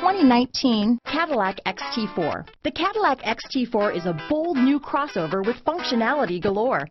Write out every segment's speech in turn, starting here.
2019 Cadillac XT4. The Cadillac XT4 is a bold new crossover with functionality galore.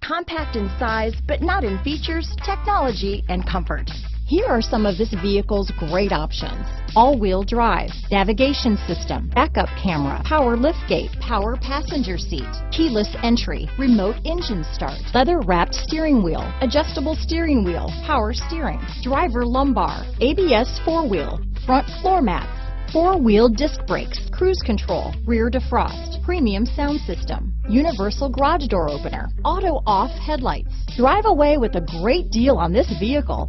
Compact in size, but not in features, technology, and comfort. Here are some of this vehicle's great options: all-wheel drive, navigation system, backup camera, power liftgate, power passenger seat, keyless entry, remote engine start, leather-wrapped steering wheel, adjustable steering wheel, power steering, driver lumbar, ABS four-wheel, front floor mats, four-wheel disc brakes, cruise control, rear defrost, premium sound system, universal garage door opener, auto-off headlights. Drive away with a great deal on this vehicle.